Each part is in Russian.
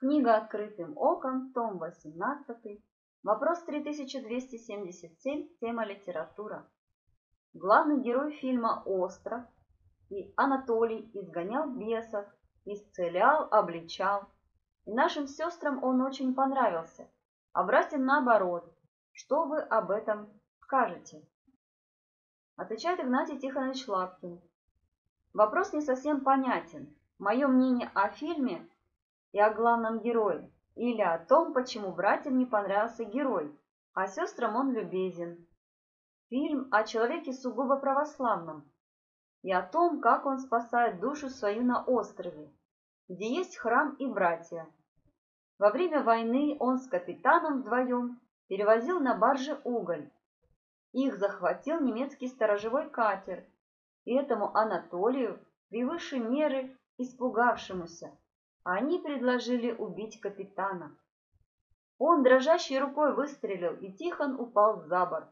Книга «Открытым оком», том 18, вопрос 3277, тема «Литература». Главный герой фильма «Остров» и Анатолий изгонял бесов, исцелял, обличал. И нашим сестрам он очень понравился, а братьям наоборот. Что вы об этом скажете? Отвечает Игнатий Тихонович Лапкин. Вопрос не совсем понятен. Мое мнение о фильме и о главном герое, или о том, почему братьям не понравился герой, а сестрам он любезен. Фильм о человеке сугубо православном и о том, как он спасает душу свою на острове, где есть храм и братья. Во время войны он с капитаном вдвоем перевозил на барже уголь. Их захватил немецкий сторожевой катер, и этому Анатолию, превыше меры испугавшемуся, они предложили убить капитана. Он дрожащей рукой выстрелил, и Тихон упал за борт.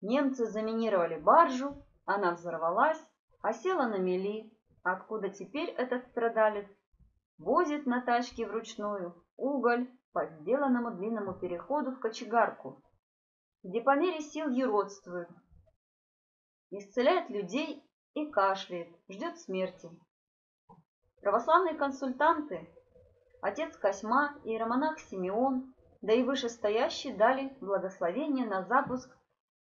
Немцы заминировали баржу, она взорвалась, осела на мели, откуда теперь этот страдалец возит на тачке вручную уголь по сделанному длинному переходу в кочегарку, где по мере сил юродствует, исцеляет людей и кашляет, ждет смерти. Православные консультанты, отец Косьма и Романах Симеон, да и вышестоящие дали благословение на запуск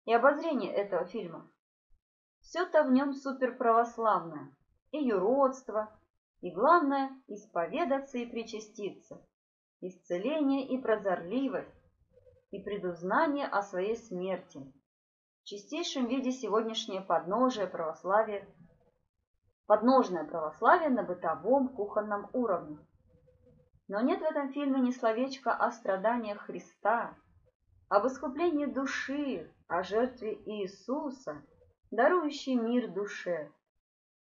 и обозрение этого фильма. Все-то в нем суперправославное, и юродство, и главное – исповедаться и причаститься, исцеление и прозорливость, и предузнание о своей смерти. В чистейшем виде сегодняшнее подножное православие на бытовом кухонном уровне. Но нет в этом фильме ни словечка о страданиях Христа, об искуплении души, о жертве Иисуса, дарующей мир душе.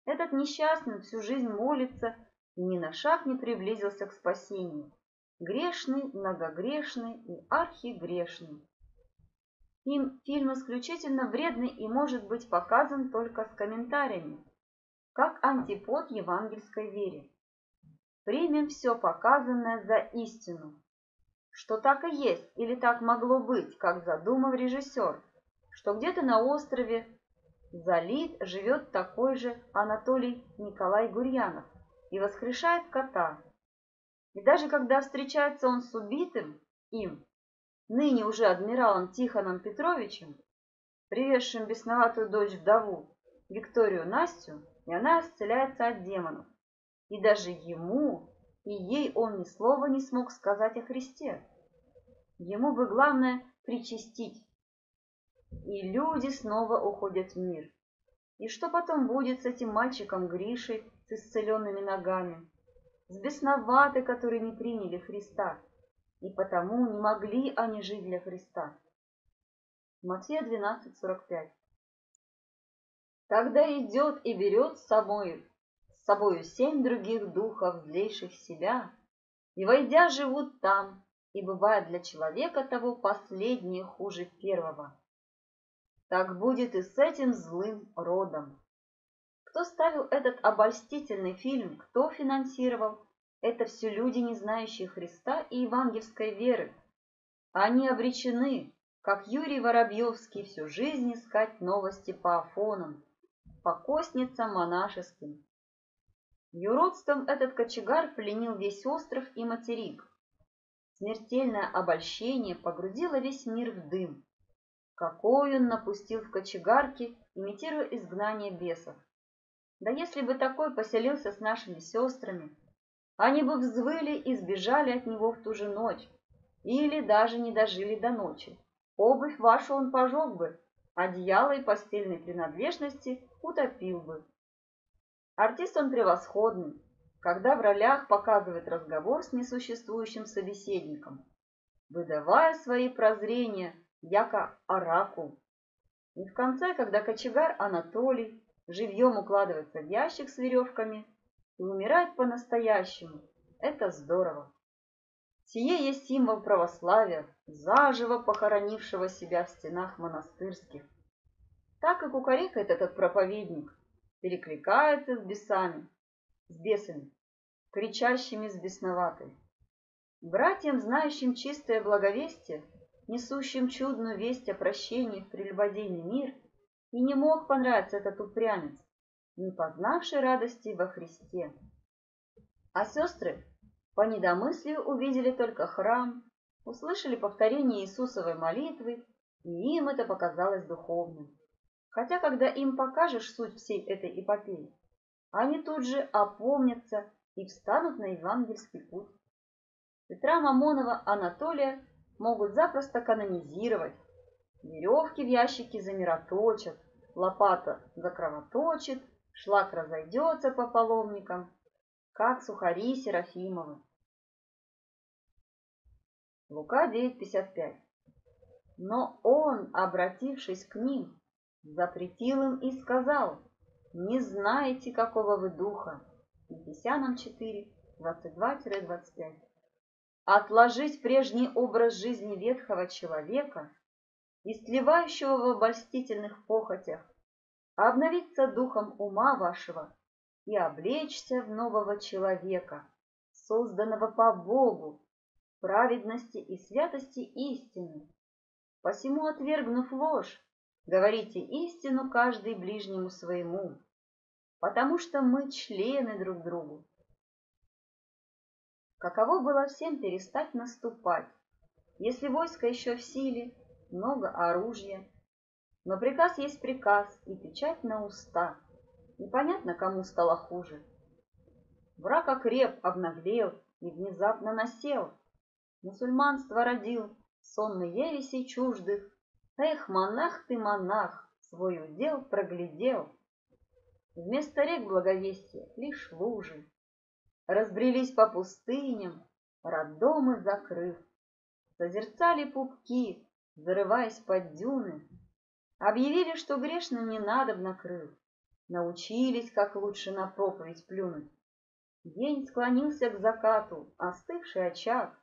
Этот несчастный всю жизнь молится и ни на шаг не приблизился к спасению. Грешный, многогрешный и архигрешный. Им фильм исключительно вредный и может быть показан только с комментариями, как антипод евангельской вере. Примем все показанное за истину, что так и есть или так могло быть, как задумал режиссер, что где-то на острове Залит живет такой же Анатолий Николаевич Гурьянов и воскрешает кота. И даже когда встречается он с убитым им, ныне уже адмиралом Тихоном Петровичем, привезшим бесноватую дочь-вдову Викторию Настю, и она исцеляется от демонов. И даже ему и ей он ни слова не смог сказать о Христе. Ему бы главное причастить. И люди снова уходят в мир. И что потом будет с этим мальчиком Гришей с исцеленными ногами? С бесноватой, которые не приняли Христа, и потому не могли они жить для Христа. Матфея 12:45. Тогда идет и берет с собою 7 других духов, злейших себя, и, войдя, живут там, и бывает для человека того последнее хуже первого. Так будет и с этим злым родом. Кто ставил этот обольстительный фильм, кто финансировал, это все люди, не знающие Христа и евангельской веры. Они обречены, как Юрий Воробьевский, всю жизнь искать новости по Афонам, по косницам монашеским. Юродством этот кочегар пленил весь остров и материк. Смертельное обольщение погрузило весь мир в дым. Какой он напустил в кочегарке, имитируя изгнание бесов. Да если бы такой поселился с нашими сестрами, они бы взвыли и сбежали от него в ту же ночь, или даже не дожили до ночи. Обувь вашу он пожег бы, одеяло и постельные принадлежности утопил бы. Артист он превосходный, когда в ролях показывает разговор с несуществующим собеседником, выдавая свои прозрения, яко оракул. И в конце, когда кочегар Анатолий живьем укладывается в ящик с веревками и умирает по-настоящему. Это здорово. Сие есть символ православия, заживо похоронившего себя в стенах монастырских. Так и кукарекает этот проповедник, перекликается с бесами, кричащими с бесноватой. Братьям, знающим чистое благовестие, несущим чудную весть о прощении в прелюбодейный мир, и не мог понравиться этот упрямец, не познавший радости во Христе. А сестры по недомыслию увидели только храм, услышали повторение Иисусовой молитвы, и им это показалось духовным. Хотя, когда им покажешь суть всей этой эпопеи, они тут же опомнятся и встанут на евангельский путь. Петра Мамонова Анатолия могут запросто канонизировать. Веревки в ящике замироточат, лопата закровоточит, шлак разойдется по паломникам, как сухари Серафимовы. Лука 9:55. Но он, обратившись к ним, запретил им и сказал: «Не знаете, какого вы духа». Ефесянам 4:22-25. Отложить прежний образ жизни ветхого человека, истлевающего в обольстительных похотях, обновиться духом ума вашего и облечься в нового человека, созданного по Богу, праведности и святости истины. Посему, отвергнув ложь, говорите истину каждый ближнему своему, потому что мы члены друг другу. Каково было всем перестать наступать, если войско еще в силе, много оружия, но приказ есть приказ и печать на уста. Непонятно, кому стало хуже. Враг окреп, обнаглел и внезапно насел, мусульманство родил, сонны ересей чуждых. Эх, монах ты, монах, свой удел проглядел. Вместо рек благовестия лишь лужи. Разбрелись по пустыням, роддомы закрыв. Созерцали пупки, зарываясь под дюны. Объявили, что грешным не надобно крыв. Научились, как лучше на проповедь плюнуть. День склонился к закату, остывший очаг.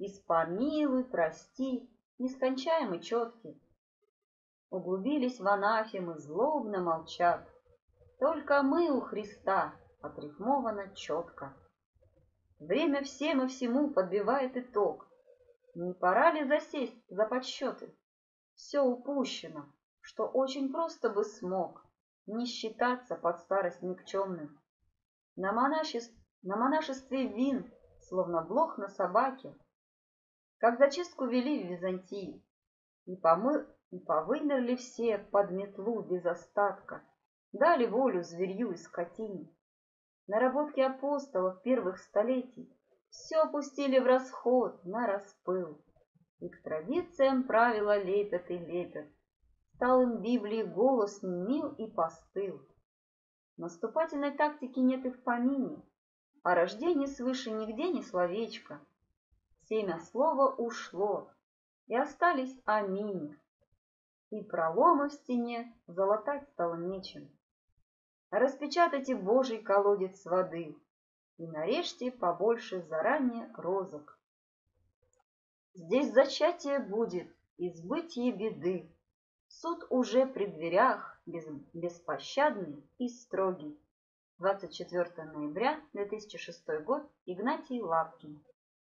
Испомилуй, прости, нескончаемый четкий. Углубились в анафемы, злобно молчат. Только мы у Христа, отрифмовано четко. Время всем и всему подбивает итог. Не пора ли засесть за подсчеты? Все упущено, что очень просто бы смог не считаться под старость никчемным. На монашестве вин, словно блох на собаке, как зачистку вели в Византии, и повымерли все под метлу без остатка, дали волю зверью и скотине. Наработки апостолов первых столетий все пустили в расход, на распыл, и к традициям правила лепят и лепят. Стал им Библии голос немил и постыл. Наступательной тактики нет и в помине, о рождении свыше нигде ни словечко. Семя слова ушло, и остались аминь. И проломы в стене залатать стало нечем. Распечатайте Божий колодец воды, и нарежьте побольше заранее розок. Здесь зачатие будет, избытие беды. Суд уже при дверях, беспощадный и строгий. 24 ноября 2006 год. Игнатий Лапкин.